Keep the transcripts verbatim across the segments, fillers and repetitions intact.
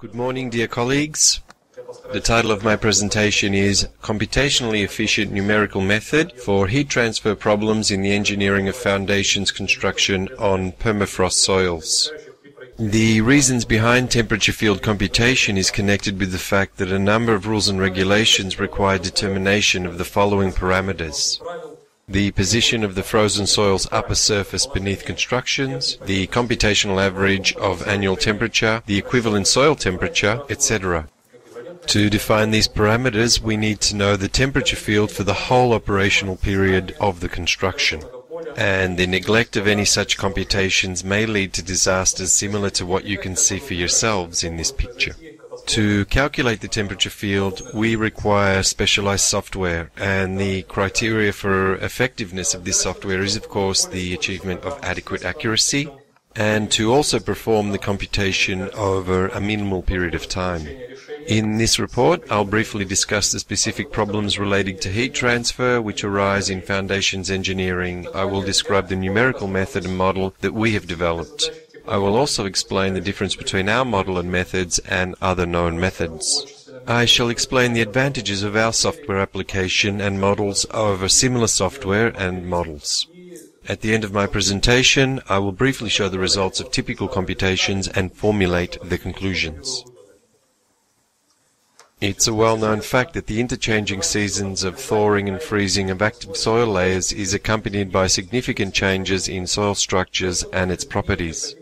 Good morning, dear colleagues. The title of my presentation is Computationally Efficient Numerical Method for Heat Transfer Problems in the Engineering of Foundations Construction on Permafrost Soils. The reasons behind temperature field computation is connected with the fact that a number of rules and regulations require determination of the following parameters: the position of the frozen soil's upper surface beneath constructions, the computational average of annual temperature, the equivalent soil temperature, et cetera. To define these parameters, we need to know the temperature field for the whole operational period of the construction. And the neglect of any such computations may lead to disasters similar to what you can see for yourselves in this picture. To calculate the temperature field, we require specialized software, and the criteria for effectiveness of this software is, of course, the achievement of adequate accuracy, and to also perform the computation over a minimal period of time. In this report, I'll briefly discuss the specific problems relating to heat transfer which arise in foundations engineering. I will describe the numerical method and model that we have developed. I will also explain the difference between our model and methods and other known methods. I shall explain the advantages of our software application and models over similar software and models. At the end of my presentation, I will briefly show the results of typical computations and formulate the conclusions. It's a well-known fact that the interchanging seasons of thawing and freezing of active soil layers is accompanied by significant changes in soil structures and its properties.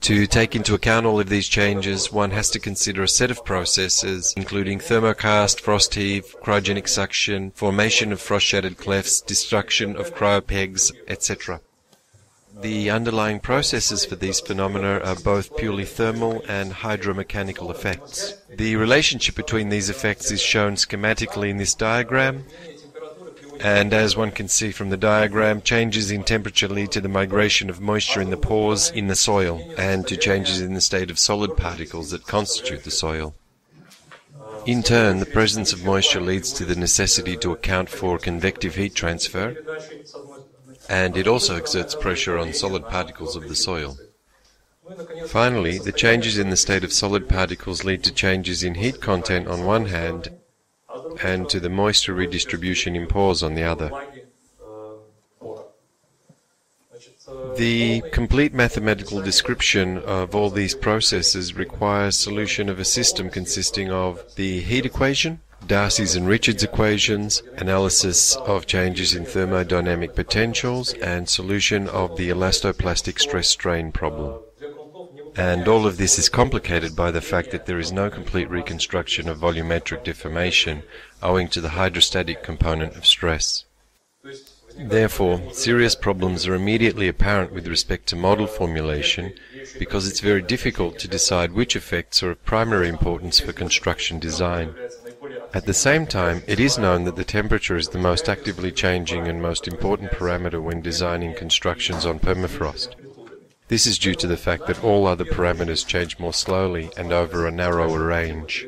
To take into account all of these changes, one has to consider a set of processes, including thermocast, frost heave, cryogenic suction, formation of frost-shattered clefts, destruction of cryopegs, et cetera. The underlying processes for these phenomena are both purely thermal and hydromechanical effects. The relationship between these effects is shown schematically in this diagram. And as one can see from the diagram, changes in temperature lead to the migration of moisture in the pores in the soil and to changes in the state of solid particles that constitute the soil. In turn, the presence of moisture leads to the necessity to account for convective heat transfer, and it also exerts pressure on solid particles of the soil. Finally, the changes in the state of solid particles lead to changes in heat content on one hand and to the moisture redistribution in pores on the other. The complete mathematical description of all these processes requires solution of a system consisting of the heat equation, Darcy's and Richards equations, analysis of changes in thermodynamic potentials, and solution of the elastoplastic stress-strain problem. And all of this is complicated by the fact that there is no complete reconstruction of volumetric deformation owing to the hydrostatic component of stress. Therefore, serious problems are immediately apparent with respect to model formulation because it's very difficult to decide which effects are of primary importance for construction design. At the same time, it is known that the temperature is the most actively changing and most important parameter when designing constructions on permafrost. This is due to the fact that all other parameters change more slowly and over a narrower range.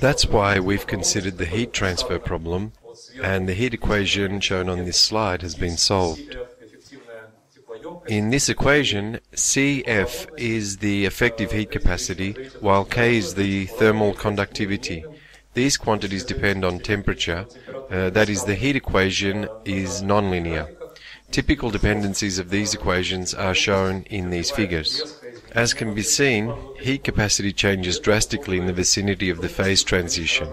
That's why we've considered the heat transfer problem, and the heat equation shown on this slide has been solved. In this equation, C F is the effective heat capacity, while K is the thermal conductivity. These quantities depend on temperature, uh, that is, the heat equation is nonlinear. Typical dependencies of these equations are shown in these figures. As can be seen, heat capacity changes drastically in the vicinity of the phase transition,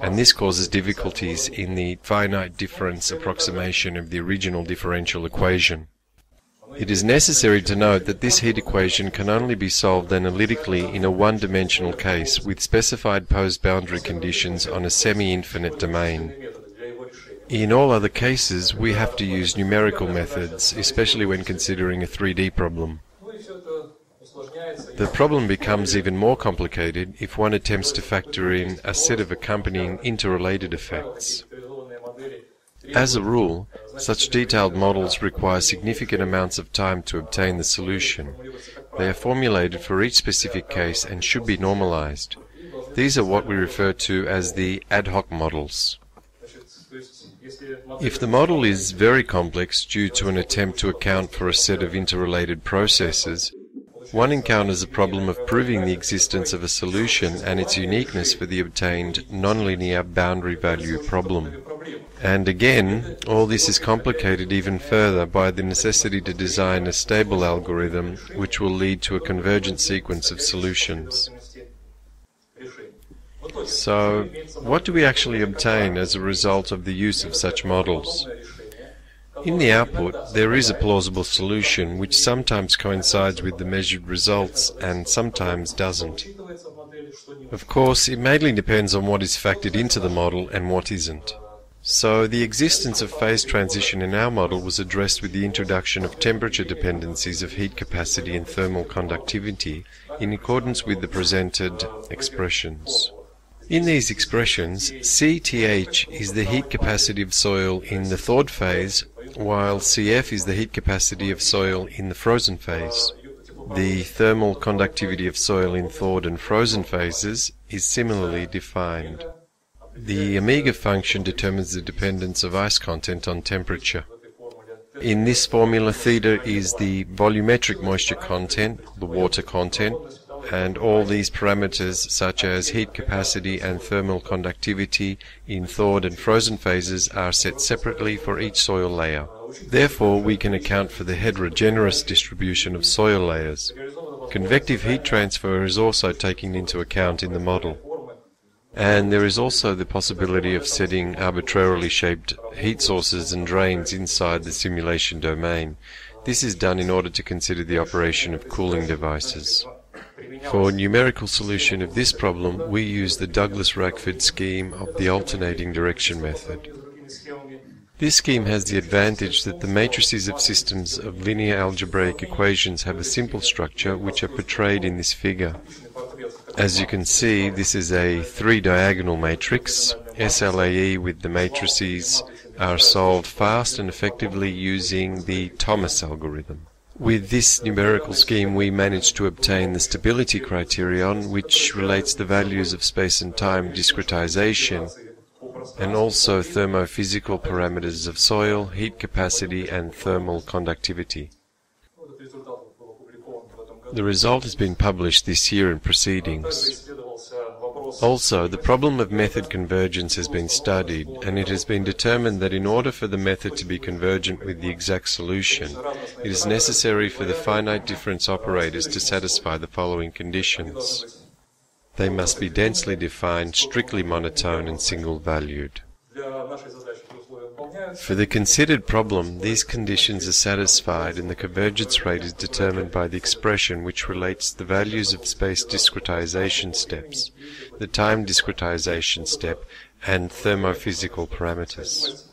and this causes difficulties in the finite difference approximation of the original differential equation. It is necessary to note that this heat equation can only be solved analytically in a one-dimensional case with specified posed boundary conditions on a semi-infinite domain. In all other cases, we have to use numerical methods, especially when considering a three D problem. The problem becomes even more complicated if one attempts to factor in a set of accompanying interrelated effects. As a rule, such detailed models require significant amounts of time to obtain the solution. They are formulated for each specific case and should be normalized. These are what we refer to as the ad hoc models. If the model is very complex due to an attempt to account for a set of interrelated processes, One encounters the problem of proving the existence of a solution and its uniqueness for the obtained nonlinear boundary value problem. And again, all this is complicated even further by the necessity to design a stable algorithm which will lead to a convergent sequence of solutions. So, what do we actually obtain as a result of the use of such models? In the output, there is a plausible solution which sometimes coincides with the measured results and sometimes doesn't. Of course, it mainly depends on what is factored into the model and what isn't. So, the existence of phase transition in our model was addressed with the introduction of temperature dependencies of heat capacity and thermal conductivity in accordance with the presented expressions. In these expressions, C T H is the heat capacity of soil in the thawed phase, while C F is the heat capacity of soil in the frozen phase. The thermal conductivity of soil in thawed and frozen phases is similarly defined. The omega function determines the dependence of ice content on temperature. In this formula, theta is the volumetric moisture content, the water content, and all these parameters such as heat capacity and thermal conductivity in thawed and frozen phases are set separately for each soil layer. Therefore, we can account for the heterogeneous distribution of soil layers. Convective heat transfer is also taken into account in the model. And there is also the possibility of setting arbitrarily shaped heat sources and drains inside the simulation domain. This is done in order to consider the operation of cooling devices. For numerical solution of this problem, we use the Douglas-Rachford scheme of the alternating direction method. This scheme has the advantage that the matrices of systems of linear algebraic equations have a simple structure which are portrayed in this figure. As you can see, this is a three-diagonal matrix. S L A E with the matrices are solved fast and effectively using the Thomas algorithm. With this numerical scheme, we managed to obtain the stability criterion, which relates the values of space and time discretization, and also thermophysical parameters of soil, heat capacity, and thermal conductivity. The result has been published this year in Proceedings. Also, the problem of method convergence has been studied, and it has been determined that in order for the method to be convergent with the exact solution, it is necessary for the finite difference operators to satisfy the following conditions. They must be densely defined, strictly monotone, and single-valued. For the considered problem, these conditions are satisfied and the convergence rate is determined by the expression which relates the values of space discretization steps, the time discretization step, and thermophysical parameters.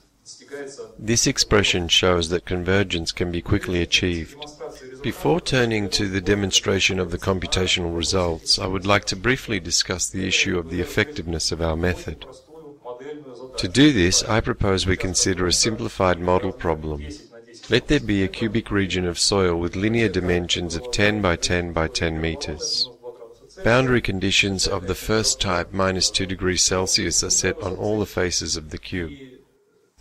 This expression shows that convergence can be quickly achieved. Before turning to the demonstration of the computational results, I would like to briefly discuss the issue of the effectiveness of our method. To do this, I propose we consider a simplified model problem. Let there be a cubic region of soil with linear dimensions of ten by ten by ten meters. Boundary conditions of the first type, minus two degrees Celsius, are set on all the faces of the cube.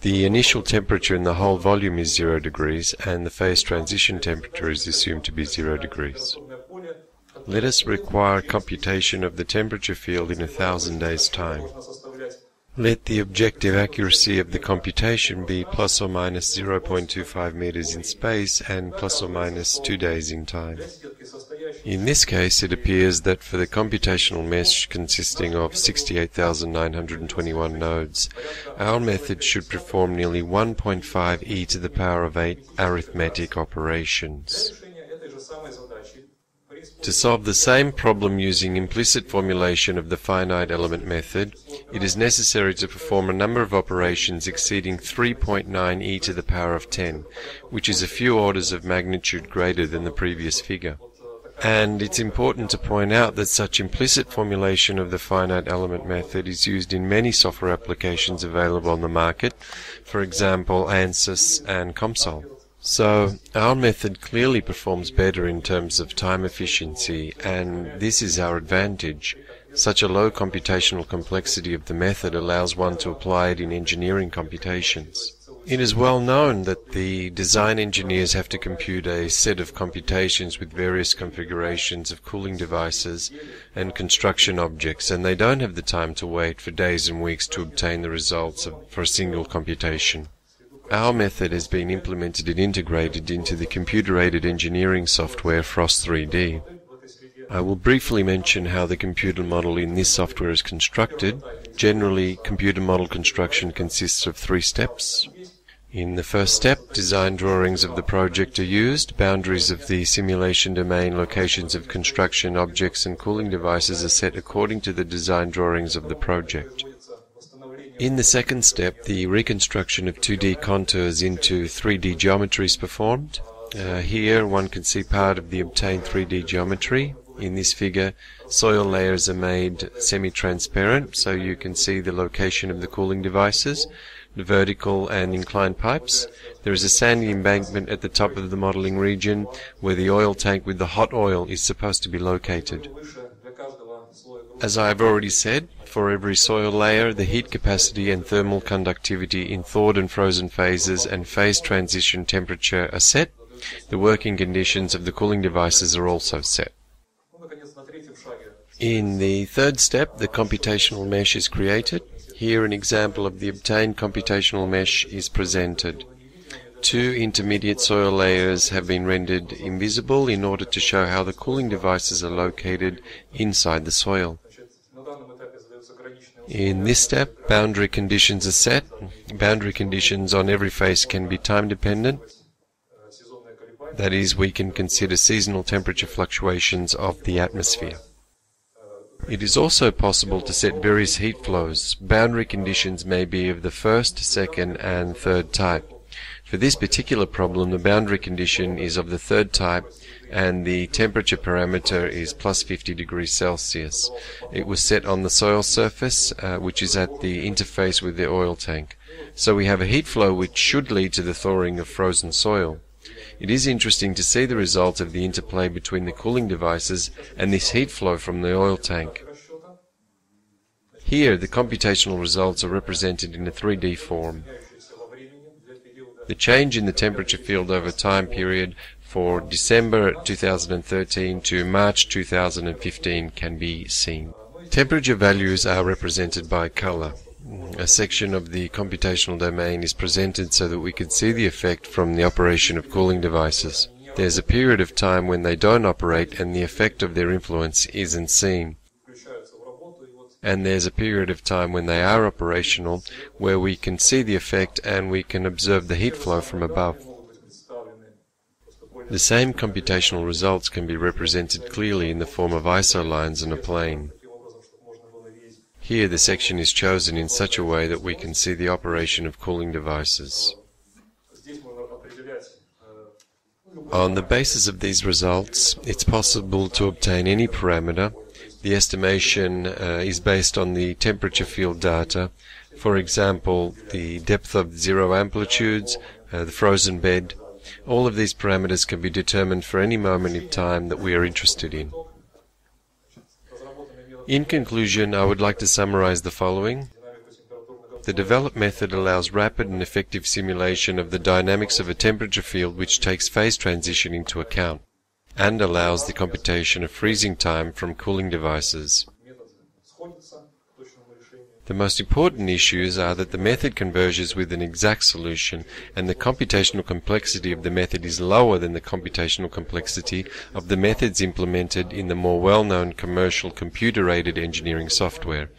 The initial temperature in the whole volume is zero degrees, and the phase transition temperature is assumed to be zero degrees. Let us require computation of the temperature field in a thousand days' time. Let the objective accuracy of the computation be plus or minus zero point two five meters in space and plus or minus two days in time. In this case, it appears that for the computational mesh consisting of sixty-eight thousand nine hundred twenty-one nodes, our method should perform nearly one point five e to the power of eight arithmetic operations. To solve the same problem using implicit formulation of the finite element method, it is necessary to perform a number of operations exceeding three point nine e to the power of ten, which is a few orders of magnitude greater than the previous figure. And it's important to point out that such implicit formulation of the finite element method is used in many software applications available on the market, for example, Ansys and Comsol. So, our method clearly performs better in terms of time efficiency, and this is our advantage. Such a low computational complexity of the method allows one to apply it in engineering computations. It is well known that the design engineers have to compute a set of computations with various configurations of cooling devices and construction objects, and they don't have the time to wait for days and weeks to obtain the results of, for a single computation. Our method has been implemented and integrated into the computer-aided engineering software Frost three D. I will briefly mention how the computer model in this software is constructed. Generally, computer model construction consists of three steps. In the first step, design drawings of the project are used, boundaries of the simulation domain, locations of construction objects and cooling devices are set according to the design drawings of the project. In the second step, the reconstruction of two D contours into three D geometry is performed. Uh, here one can see part of the obtained three D geometry. In this figure, soil layers are made semi-transparent, so you can see the location of the cooling devices, the vertical and inclined pipes. There is a sandy embankment at the top of the modeling region where the oil tank with the hot oil is supposed to be located. As I have already said, for every soil layer, the heat capacity and thermal conductivity in thawed and frozen phases and phase transition temperature are set. The working conditions of the cooling devices are also set. In the third step, the computational mesh is created. Here an example of the obtained computational mesh is presented. Two intermediate soil layers have been rendered invisible in order to show how the cooling devices are located inside the soil. In this step, boundary conditions are set. Boundary conditions on every face can be time dependent. That is, we can consider seasonal temperature fluctuations of the atmosphere. It is also possible to set various heat flows. Boundary conditions may be of the first, second, and third type. For this particular problem, the boundary condition is of the third type and the temperature parameter is plus fifty degrees Celsius. It was set on the soil surface, uh, which is at the interface with the oil tank. So we have a heat flow which should lead to the thawing of frozen soil. It is interesting to see the result of the interplay between the cooling devices and this heat flow from the oil tank. Here, the computational results are represented in a three D form. The change in the temperature field over time period for December two thousand thirteen to March two thousand fifteen can be seen. Temperature values are represented by color. A section of the computational domain is presented so that we can see the effect from the operation of cooling devices. There's a period of time when they don't operate and the effect of their influence isn't seen. And there's a period of time when they are operational where we can see the effect and we can observe the heat flow from above. The same computational results can be represented clearly in the form of I S O lines in a plane. Here the section is chosen in such a way that we can see the operation of cooling devices. On the basis of these results, it's possible to obtain any parameter. The estimation uh, is based on the temperature field data, for example, the depth of zero amplitudes, uh, the frozen bed. All of these parameters can be determined for any moment in time that we are interested in. In conclusion, I would like to summarize the following. The developed method allows rapid and effective simulation of the dynamics of a temperature field which takes phase transition into account and allows the computation of freezing time from cooling devices. The most important issues are that the method converges with an exact solution and the computational complexity of the method is lower than the computational complexity of the methods implemented in the more well-known commercial computer-aided engineering software.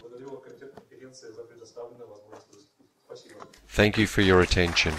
Thank you for your attention.